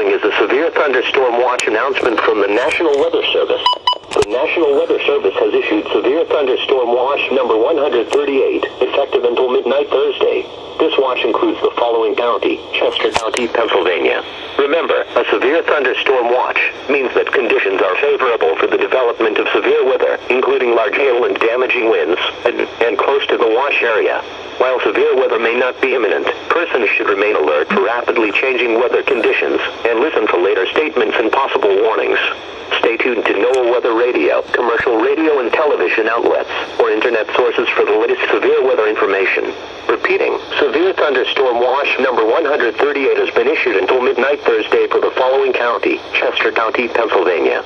following is a severe thunderstorm watch announcement from the National Weather Service. The National Weather Service has issued severe thunderstorm watch number 138, effective until midnight Thursday. This watch includes the following county: Chester County, Pennsylvania. Remember, a severe thunderstorm watch means that conditions are favorable for the development of severe weather, including large hail and damaging winds, and close to the wash area. While severe weather may not be imminent, persons should remain alert for rapidly changing weather conditions and listen to later statements and possible warnings. Stay tuned to NOAA Weather Radio, commercial radio and television outlets, or internet sources for the latest severe weather information. Repeating, severe thunderstorm watch number 138 has been issued until midnight Thursday for the following county: Chester County, Pennsylvania.